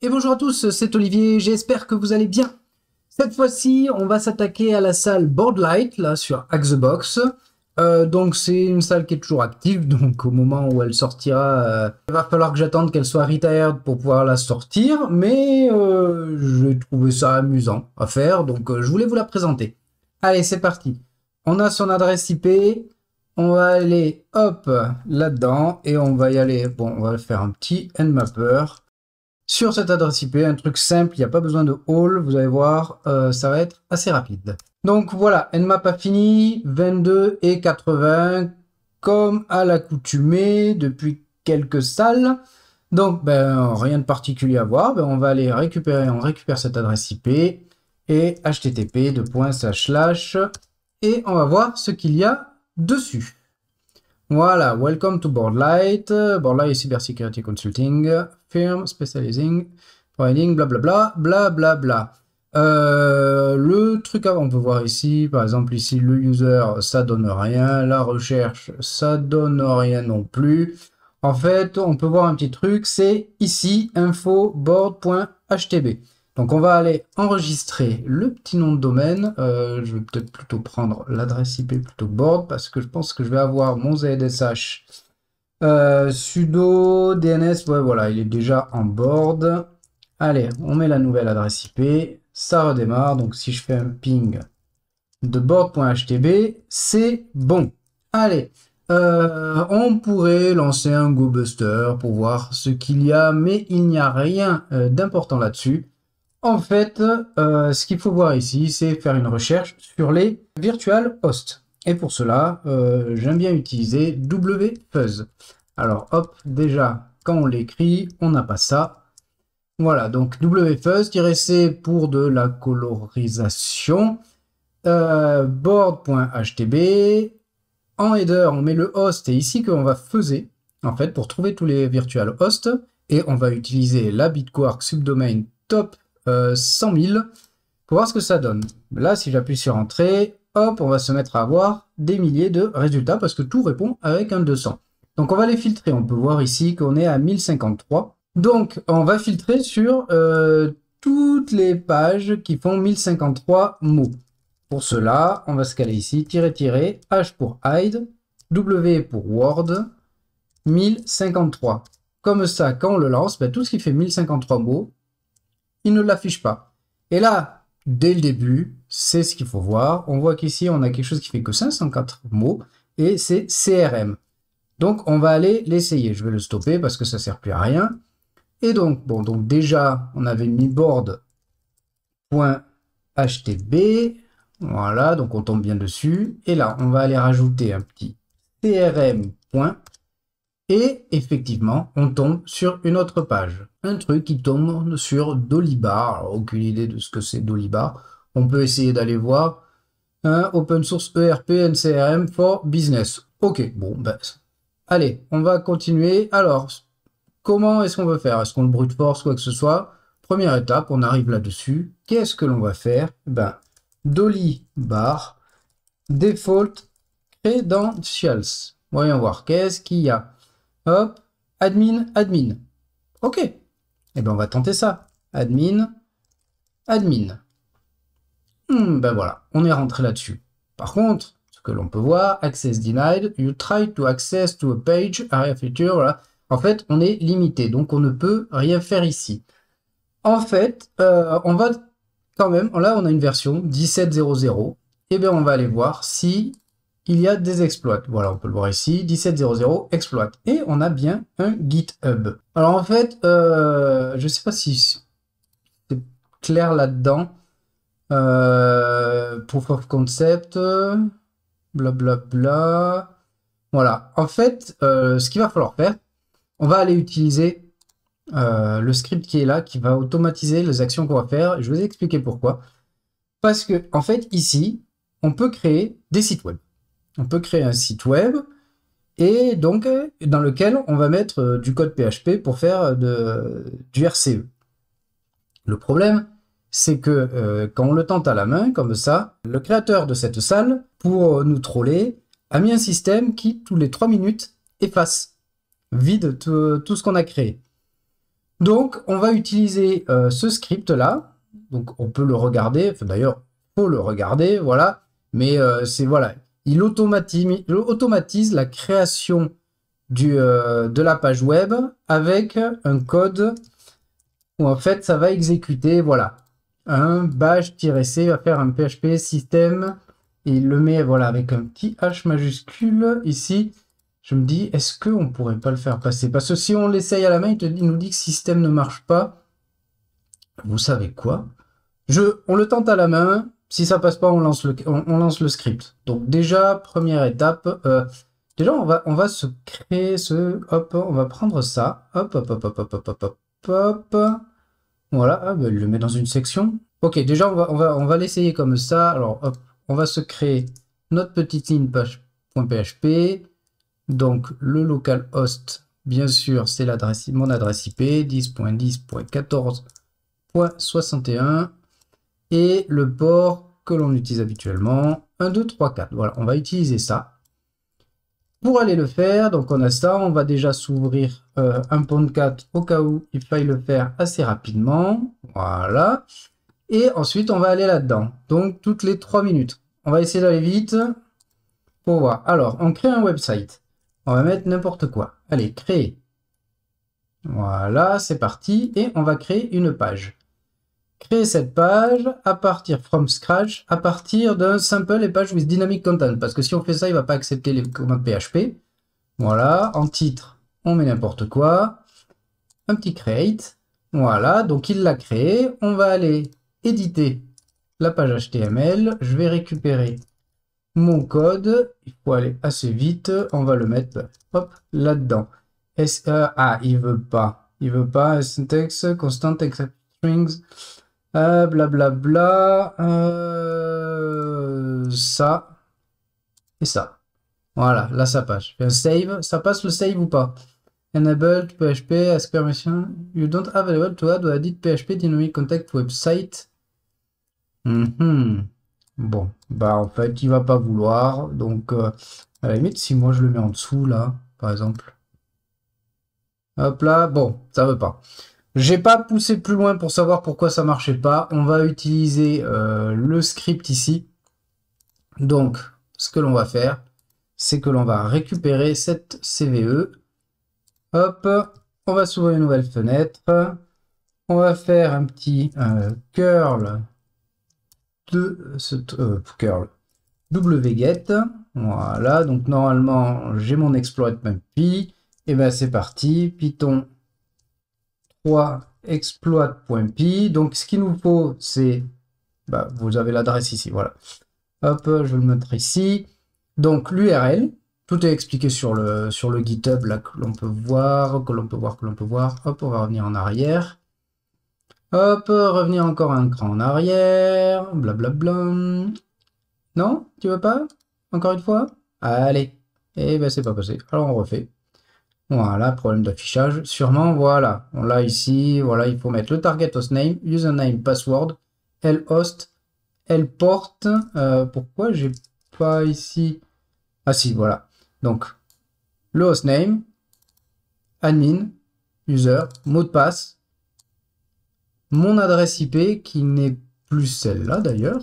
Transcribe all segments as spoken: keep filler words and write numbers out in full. Et bonjour à tous, c'est Olivier, j'espère que vous allez bien. Cette fois-ci, on va s'attaquer à la salle Boardlight, là, sur Hack the Box. Euh, donc, c'est une salle qui est toujours active, donc au moment où elle sortira, euh, il va falloir que j'attende qu'elle soit retired pour pouvoir la sortir, mais euh, j'ai trouvé ça amusant à faire, donc euh, je voulais vous la présenter. Allez, c'est parti. On a son adresse I P, on va aller, hop, là-dedans, et on va y aller, bon, on va faire un petit nmapper. Sur cette adresse I P, un truc simple, il n'y a pas besoin de haul, vous allez voir, euh, ça va être assez rapide. Donc voilà, nmap a fini, vingt-deux et quatre-vingts, comme à l'accoutumée depuis quelques salles. Donc ben, rien de particulier à voir, ben, on va aller récupérer, on récupère cette adresse I P, et H T T P deux points slash slash, et on va voir ce qu'il y a dessus. Voilà, welcome to Boardlight, Boardlight Cybersecurity Consulting, firm specializing, providing, blablabla, blablabla. Bla, bla. Euh, le truc avant, on peut voir ici, par exemple ici, le user, ça donne rien, la recherche, ça donne rien non plus. En fait, on peut voir un petit truc, c'est ici, info board point H T B. Donc on va aller enregistrer le petit nom de domaine, euh, je vais peut-être plutôt prendre l'adresse I P plutôt que board, parce que je pense que je vais avoir mon Z S H euh, sudo D N S, ouais voilà, il est déjà en board. Allez, on met la nouvelle adresse I P, ça redémarre, donc si je fais un ping de board point H T B, c'est bon. Allez, euh, on pourrait lancer un gobuster pour voir ce qu'il y a, mais il n'y a rien euh, d'important là-dessus. En fait, euh, ce qu'il faut voir ici, c'est faire une recherche sur les virtual hosts. Et pour cela, euh, j'aime bien utiliser W Fuzz. Alors hop, déjà, quand on l'écrit, on n'a pas ça. Voilà, donc W Fuzz C pour de la colorisation. Euh, board point H T B. En header, on met le host et ici qu'on va fuzzer, en fait, pour trouver tous les virtual hosts. Et on va utiliser la BitQuark subdomain top cent mille pour voir ce que ça donne. Là, si j'appuie sur entrée, hop, on va se mettre à avoir des milliers de résultats parce que tout répond avec un deux cents. Donc on va les filtrer. On peut voir ici qu'on est à mille cinquante-trois. Donc on va filtrer sur euh, toutes les pages qui font mille cinquante-trois mots. Pour cela, on va se caler ici, tirer, tirer, H pour hide, W pour word, mille cinquante-trois. Comme ça, quand on le lance, ben, tout ce qui fait mille cinquante-trois mots, il ne l'affiche pas. Et là, dès le début, c'est ce qu'il faut voir. On voit qu'ici, on a quelque chose qui fait que cinq cent quatre mots et c'est C R M. Donc, on va aller l'essayer. Je vais le stopper parce que ça ne sert plus à rien. Et donc, bon, donc déjà, on avait mis board point H T B. Voilà, donc on tombe bien dessus. Et là, on va aller rajouter un petit C R M. Et effectivement, on tombe sur une autre page. Un truc qui tombe sur Dolibarr. Alors, aucune idée de ce que c'est Dolibarr. On peut essayer d'aller voir. Hein, open source E R P and C R M for business. Ok, bon, ben, allez, on va continuer. Alors, comment est-ce qu'on veut faire? Est-ce qu'on le brute force, quoi que ce soit? Première étape, on arrive là-dessus. Qu'est-ce que l'on va faire? Ben, Dolibarr, default credentials. Voyons voir, qu'est-ce qu'il y a? Hop, admin, admin. Ok, et eh bien on va tenter ça. Admin, admin. Hmm, ben voilà, on est rentré là-dessus. Par contre, ce que l'on peut voir, access denied, you try to access to a page, area feature, voilà. En fait, on est limité, donc on ne peut rien faire ici. En fait, euh, on va quand même, là on a une version dix-sept zéro zéro, et bien on va aller voir si... il y a des exploits. Voilà, on peut le voir ici, dix-sept zéro zéro exploit. Et on a bien un GitHub. Alors en fait, euh, je ne sais pas si c'est clair là-dedans. Euh, proof of concept, blablabla. Bla, bla. Voilà, en fait, euh, ce qu'il va falloir faire, on va aller utiliser euh, le script qui est là, qui va automatiser les actions qu'on va faire. Je vais vous expliquer pourquoi. Parce que, en fait, ici, on peut créer des sites web. On peut créer un site web et donc dans lequel on va mettre du code P H P pour faire de, du R C E. Le problème, c'est que euh, quand on le tente à la main, comme ça, le créateur de cette salle, pour nous troller, a mis un système qui, tous les trois minutes, efface, vide tout, tout ce qu'on a créé. Donc, on va utiliser euh, ce script-là. Donc, on peut le regarder. Enfin, d'ailleurs, il faut le regarder, voilà. Mais euh, c'est, voilà, il automatise, il automatise la création du, euh, de la page web avec un code où, en fait, ça va exécuter, voilà. Un bash-c va faire un P H P système. Et il le met, voilà, avec un petit H majuscule ici. Je me dis, est-ce qu'on pourrait pas le faire passer? Parce que si on l'essaye à la main, il, te, il nous dit que système ne marche pas. Vous savez quoi? Je, on le tente à la main. Si ça passe pas, on lance le, on, on lance le script. Donc déjà, première étape. Euh, déjà, on va, on va se créer ce... Hop, on va prendre ça. Hop, hop, hop, hop, hop, hop, hop, hop. Voilà, ah, ben, il le met dans une section. Ok, déjà, on va, on va, on va l'essayer comme ça. Alors, hop, on va se créer notre petite ligne page.php. Donc, le localhost, bien sûr, c'est l'adresse, mon adresse I P, dix point dix point quatorze point soixante et un. Et le port que l'on utilise habituellement, un, deux, trois, quatre. Voilà, on va utiliser ça. Pour aller le faire, donc on a ça, on va déjà s'ouvrir euh, un podcast au cas où il faille le faire assez rapidement. Voilà. Et ensuite, on va aller là-dedans. Donc, toutes les trois minutes. On va essayer d'aller vite pour voir. Alors, on crée un website. On va mettre n'importe quoi. Allez, créer. Voilà, c'est parti. Et on va créer une page. Créer cette page à partir from scratch, à partir d'un simple et page with dynamic content. Parce que si on fait ça, il ne va pas accepter les commandes P H P. Voilà, en titre, on met n'importe quoi. Un petit create. Voilà, donc il l'a créé. On va aller éditer la page H T M L. Je vais récupérer mon code. Il faut aller assez vite. On va le mettre hop, là-dedans. Ah, il ne veut pas. Il ne veut pas syntax, constant, except strings. Blablabla, euh, bla bla, euh, ça et ça. Voilà, là ça passe. Un save, ça passe le save ou pas? Enable P H P, ask permission. You don't have available to add or edit P H P dynamic contact website. Mm-hmm. Bon, bah en fait, il va pas vouloir. Donc, euh, à la limite, si moi je le mets en dessous là, par exemple. Hop là, bon, ça veut pas. J'ai pas poussé plus loin pour savoir pourquoi ça marchait pas. On va utiliser euh, le script ici. Donc, ce que l'on va faire, c'est que l'on va récupérer cette C V E. Hop, on va s'ouvrir une nouvelle fenêtre. On va faire un petit euh, curl de ce euh, curl wget. Voilà, donc normalement, j'ai mon exploit P Y. Et ben c'est parti, Python exploit.py. Donc ce qu'il nous faut, c'est bah, vous avez l'adresse ici, voilà, hop, je vais le mettre ici. Donc l'U R L, tout est expliqué sur le sur le GitHub là, que l'on peut voir, que l'on peut voir, que l'on peut voir. Hop, on va revenir en arrière, hop, revenir encore un cran en arrière, blablabla. Non, tu veux pas? Encore une fois? Allez, et ben c'est pas passé, alors on refait. Voilà, problème d'affichage, sûrement, voilà. On l'a ici, voilà, il faut mettre le target hostname, username, password, lhost, lport. Euh, pourquoi j'ai pas ici? Ah si, voilà. Donc, le hostname, admin, user, mot de passe, mon adresse I P, qui n'est plus celle-là d'ailleurs,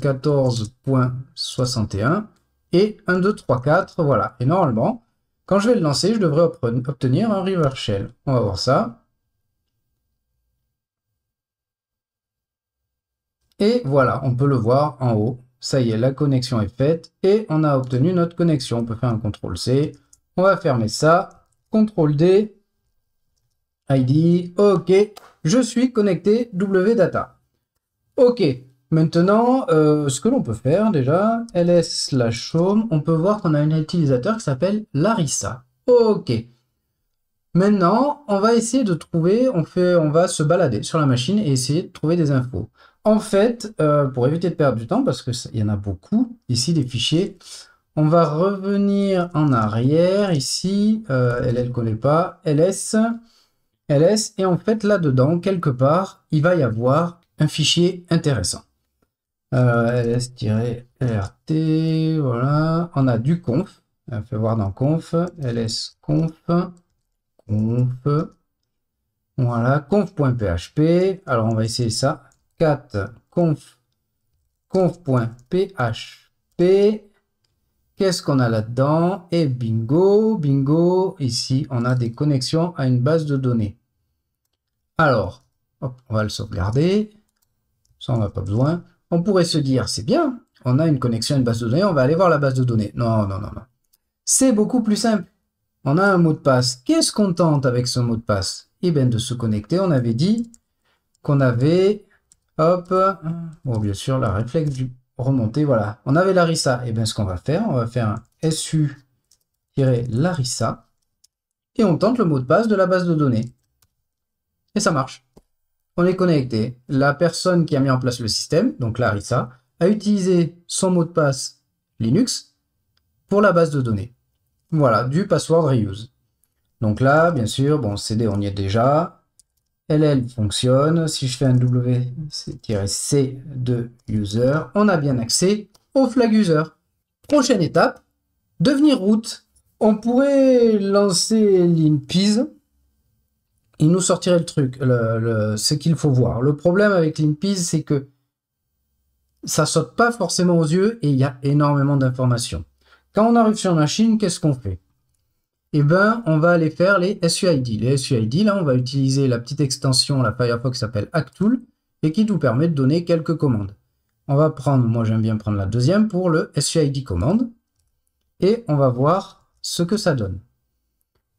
quatorze point soixante et un, et un, deux, trois, quatre, voilà. Et normalement... quand je vais le lancer, je devrais obtenir un river shell. On va voir ça. Et voilà, on peut le voir en haut. Ça y est, la connexion est faite et on a obtenu notre connexion. On peut faire un contrôle C. On va fermer ça. contrôle D. I D. OK. Je suis connecté W data. OK. Maintenant, euh, ce que l'on peut faire déjà, ls slash home, on peut voir qu'on a un utilisateur qui s'appelle Larissa. Ok. Maintenant, on va essayer de trouver, on, fait, on va se balader sur la machine et essayer de trouver des infos. En fait, euh, pour éviter de perdre du temps, parce qu'il y en a beaucoup, ici des fichiers, on va revenir en arrière, ici, euh, elle ne connaît pas, ls, ls, et en fait là-dedans, quelque part, il va y avoir un fichier intéressant. Euh, ls-rt, voilà, on a du conf, on fait voir dans conf, ls-conf, conf, Voilà, conf.php. Alors, on va essayer ça. cat conf. conf.php. Qu'est-ce qu'on a là-dedans? Et bingo, bingo. Ici, on a des connexions à une base de données. Alors, hop, on va le sauvegarder. Ça, on n'a pas besoin. On pourrait se dire, c'est bien, on a une connexion à une base de données, on va aller voir la base de données. Non, non, non, non. C'est beaucoup plus simple. On a un mot de passe. Qu'est-ce qu'on tente avec ce mot de passe? Eh bien, de se connecter. On avait dit qu'on avait, hop, bon, bien sûr, la réflexe du remonter, voilà. On avait Larissa. Eh bien, ce qu'on va faire, on va faire un su-Larissa et on tente le mot de passe de la base de données. Et ça marche. On est connecté. La personne qui a mis en place le système, donc Larissa, a utilisé son mot de passe Linux pour la base de données. Voilà, du password reuse. Donc là, bien sûr, bon, C D, on y est déjà. L L fonctionne. Si je fais un W C de user, on a bien accès au flag user. Prochaine étape, devenir root. On pourrait lancer l'inpiz. Il nous sortirait le truc, le, le, ce qu'il faut voir. Le problème avec l'inpiz, c'est que ça saute pas forcément aux yeux et il y a énormément d'informations. Quand on arrive sur la machine, qu'est-ce qu'on fait? Eh bien, on va aller faire les S U I D. Les S U I D, là, on va utiliser la petite extension, la Firefox s'appelle Hacktool et qui nous permet de donner quelques commandes. On va prendre, moi j'aime bien prendre la deuxième pour le S U I D commande et on va voir ce que ça donne.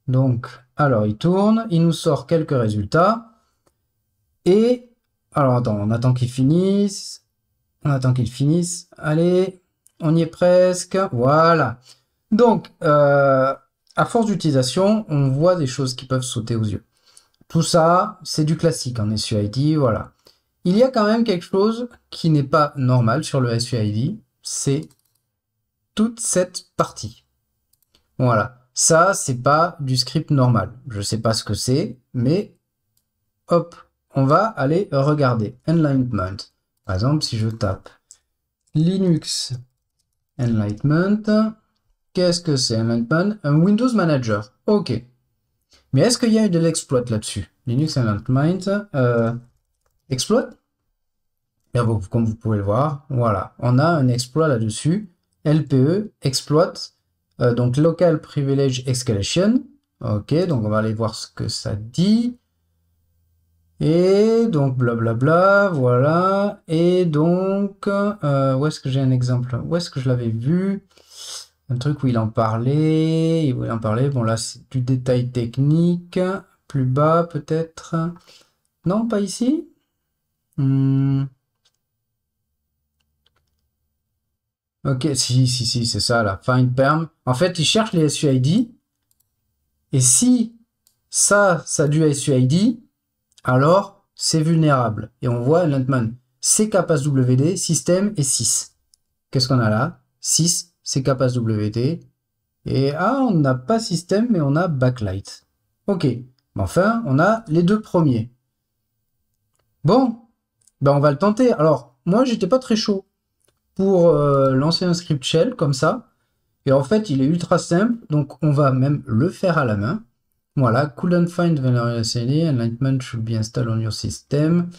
Donc, alors il tourne, il nous sort quelques résultats. Et, alors attends, on attend qu'il finisse. On attend qu'il finisse. Allez, on y est presque. Voilà. Donc, euh, à force d'utilisation, on voit des choses qui peuvent sauter aux yeux. Tout ça, c'est du classique en S U I D, voilà. Il y a quand même quelque chose qui n'est pas normal sur le S U I D. C'est toute cette partie. Voilà. Ça, c'est pas du script normal. Je sais pas ce que c'est, mais hop, on va aller regarder. Enlightenment. Par exemple, si je tape Linux Enlightenment, qu'est-ce que c'est Enlightenment? Un Windows Manager. Ok. Mais est-ce qu'il y a eu de l'exploit là-dessus? Linux Enlightenment. Euh, exploit? Là, vous, comme vous pouvez le voir, voilà. On a un exploit là-dessus. L P E, exploit. Donc, local privilege escalation. Ok, donc on va aller voir ce que ça dit. Et donc, blablabla, voilà. Et donc, euh, où est-ce que j'ai un exemple? Où est-ce que je l'avais vu? Un truc où il en parlait. Où il en parlait. Bon, là, c'est du détail technique. Plus bas, peut-être. Non, pas ici. Hmm. Ok, si, si, si, c'est ça, là, find perm. En fait, il cherche les S U I D. Et si ça, ça a du S U I D, alors c'est vulnérable. Et on voit Enlightenment. C K P A S S W D, système et six. Qu'est-ce qu'on a là? six, C K P A S S W D. Et ah, on n'a pas système, mais on a backlight. Ok. Mais enfin, on a les deux premiers. Bon. Ben, on va le tenter. Alors, moi, j'étais pas très chaud pour euh, lancer un script shell comme ça. Et en fait, il est ultra simple, donc on va même le faire à la main. Voilà, couldn't find vulnerable C D, Enlightenment should be installed on your system,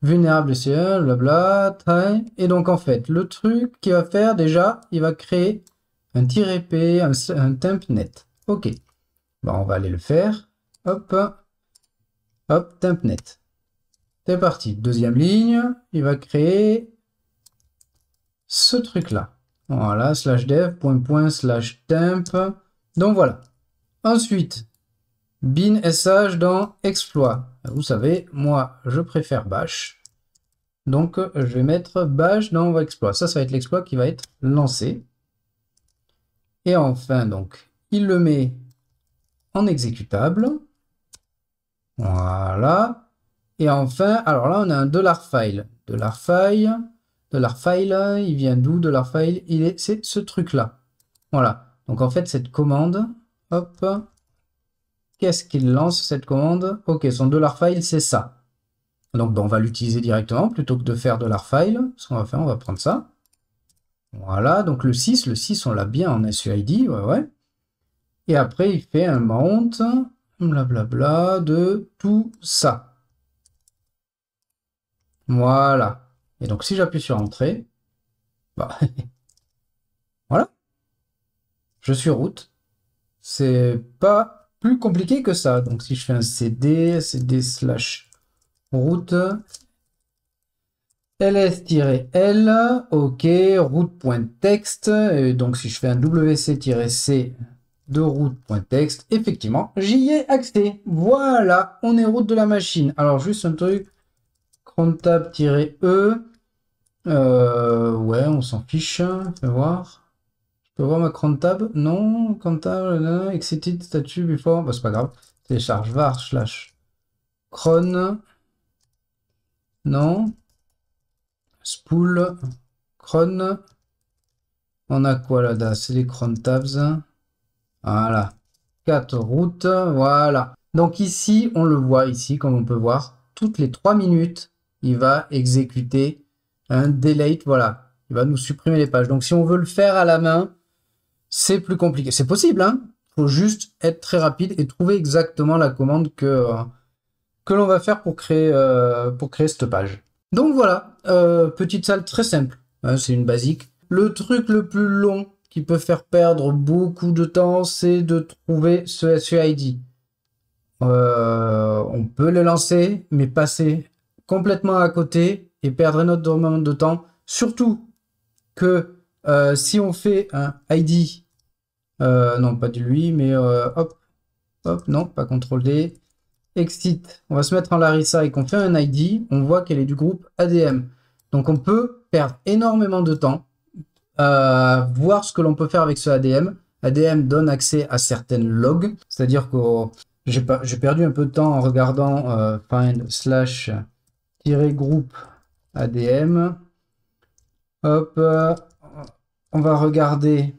vulnérable C D, blabla, time. Et donc en fait, le truc qu'il va faire déjà, il va créer un tiret P, un, un tempnet. Ok, bon, on va aller le faire. Hop, hop, tempnet. C'est parti, deuxième ligne, il va créer ce truc là, voilà, slash dev, point point, slash temp, donc voilà. Ensuite, bin sh dans exploit, vous savez, moi je préfère bash, donc je vais mettre bash dans exploit, ça, ça va être l'exploit qui va être lancé, et enfin donc, il le met en exécutable, voilà, et enfin, alors là on a un $file, $file, $file, il vient d'où? $file, il est, c'est ce truc-là. Voilà. Donc en fait, cette commande, hop, qu'est-ce qu'il lance cette commande? Ok, son $file, c'est ça. Donc ben, on va l'utiliser directement plutôt que de faire $file. Ce qu'on va faire, on va prendre ça. Voilà. Donc le six, le six, on l'a bien en S U I D. Ouais, ouais. Et après, il fait un mount. blablabla, de tout ça. Voilà. Et donc, si j'appuie sur Entrée, bah, voilà. Je suis route. C'est pas plus compliqué que ça. Donc, si je fais un cd, cd slash route, ls-l, ok, route.text. Et donc, si je fais un wc-c de route.text, effectivement, j'y ai accès. Voilà, on est route de la machine. Alors, juste un truc. Comptable-E, euh, ouais, on s'en fiche, je vais voir. Je peux voir ma comptable? Non, comptable, exited statue before, bah, c'est pas grave. Télécharge var slash cron, non, spool, cron. On a quoi là-dedans? C'est les cron tabs. Voilà, quatre routes, voilà. Donc ici, on le voit ici, comme on peut voir, toutes les trois minutes. Il va exécuter un delete, voilà. Il va nous supprimer les pages. Donc, si on veut le faire à la main, c'est plus compliqué. C'est possible, hein. Il faut juste être très rapide et trouver exactement la commande que, que l'on va faire pour créer, euh, pour créer cette page. Donc, voilà. Euh, petite salle très simple. Hein, c'est une basique. Le truc le plus long qui peut faire perdre beaucoup de temps, c'est de trouver ce S U I D. Euh, on peut le lancer, mais passer complètement à côté et perdre notre moment de temps. Surtout que euh, si on fait un I D, euh, non pas de lui, mais euh, hop, hop, non, pas contrôle D, exit, on va se mettre en Larissa et qu'on fait un I D, on voit qu'elle est du groupe A D M. Donc on peut perdre énormément de temps à voir ce que l'on peut faire avec ce A D M. A D M donne accès à certaines logs, c'est-à-dire que j'ai perdu un peu de temps en regardant euh, find slash groupe A D M. Hop, euh, on va regarder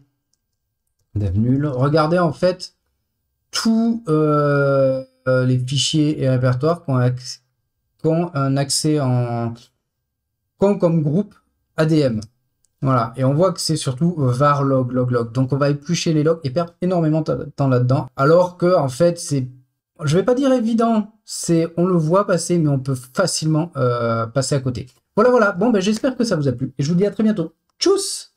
dev nul. Regardez en fait tous euh, les fichiers et répertoires qui ont, acc qui ont un accès en ont comme groupe A D M. Voilà, et on voit que c'est surtout var log log log. Donc on va éplucher les logs et perdre énormément de temps là-dedans. Alors que en fait c'est, je vais pas dire évident, c'est on le voit passer, mais on peut facilement euh, passer à côté. Voilà voilà. Bon ben j'espère que ça vous a plu et je vous dis à très bientôt. Tchuss!